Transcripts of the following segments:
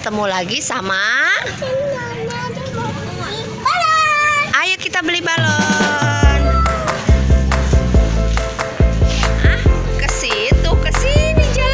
ketemu lagi sama ayo kita beli balon. Ah, ke situ, ke sini jalannya.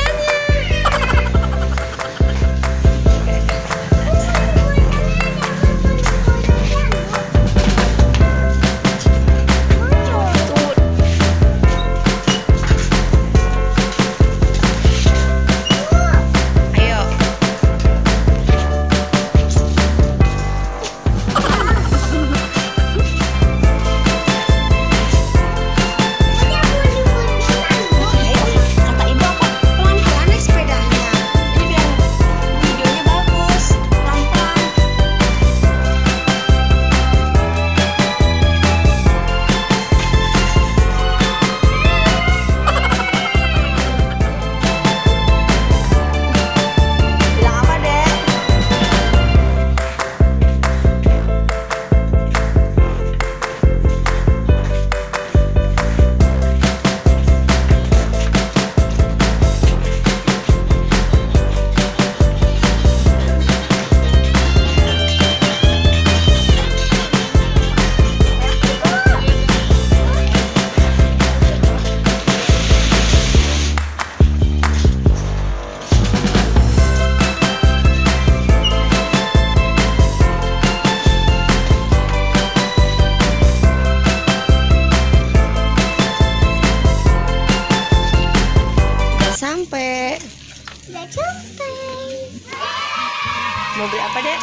Mau beli apa, Dek?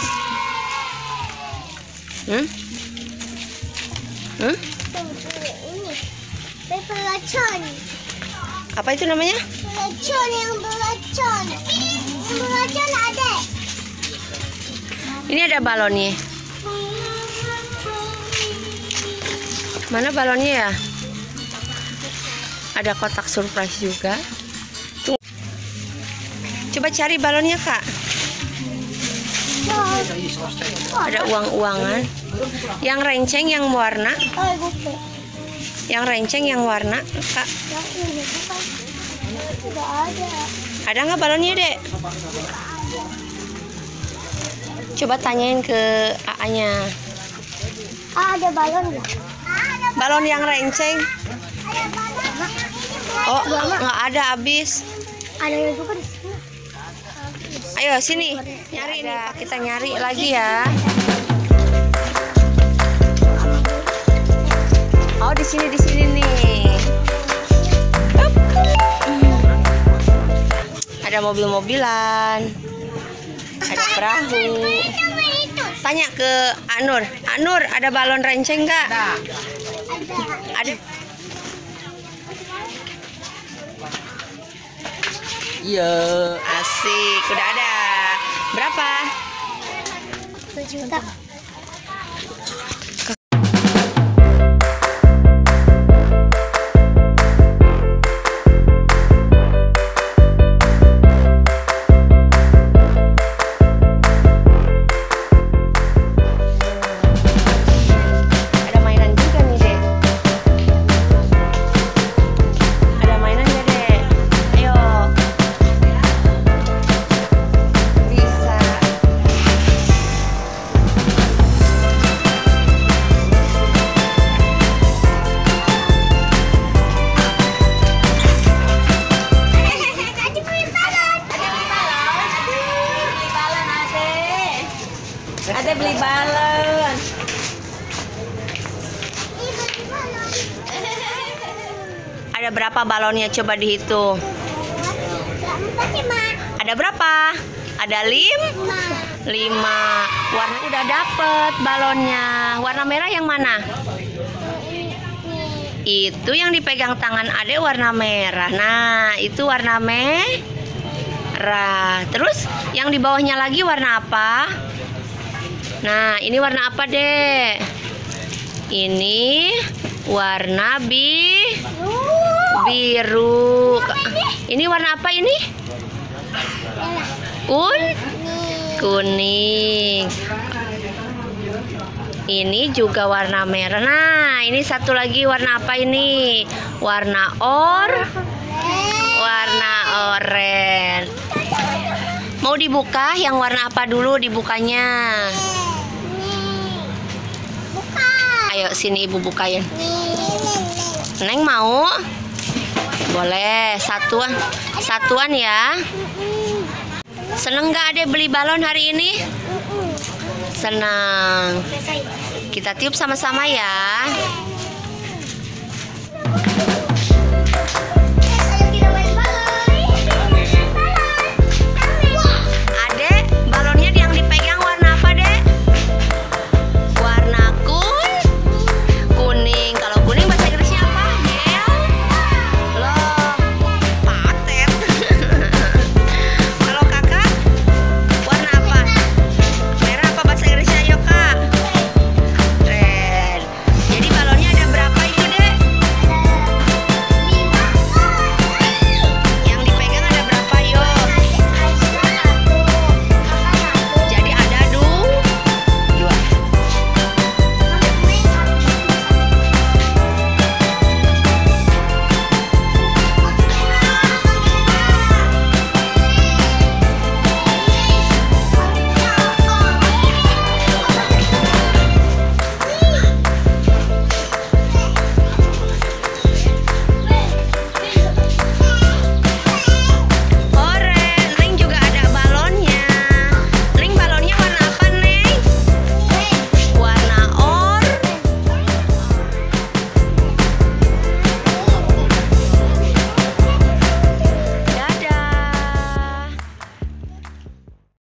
Ini pelacon. Apa itu namanya? Pelacon yang berlacon. Yang berlacon ada. Ini ada balonnya. Mana balonnya ya? Ada kotak surprise juga. Coba cari balonnya, Kak. Ada uang-uangan. Yang renceng, yang warna. Yang renceng, yang warna, Kak. Ada nggak balonnya, Dek? Coba tanyain ke A-nya. Ada balon nggak? Balon yang renceng. Oh, nggak ada, habis. Ada yang bukan. Ayo sini nyari nih, kita nyari lagi ya. Oh, di sini nih. Ada mobil-mobilan, ada perahu. Tanya ke Anur. Anur, ada balon renceng nggak? Ada. Iya, asik. Udah ada. Berapa? 1 juta. Ada beli balon. Ada berapa balonnya? Coba dihitung. Ada berapa? Ada 5. Warna udah dapet balonnya. Warna merah yang mana? Itu yang dipegang tangan adek warna merah. Nah, itu warna merah. Terus yang di bawahnya lagi warna apa? Nah, ini warna apa, Dek? Ini warna biru. Ini warna apa ini? Kuning. Ini juga warna merah. Nah, ini satu lagi warna apa ini? Warna oranye. Mau Mau dibuka yang warna apa dulu dibukanya? Buka. Ayo sini ibu bukain. Neng mau? Boleh, satuan ya. Seneng gak Ade beli balon hari ini? Senang. Kita tiup sama-sama ya.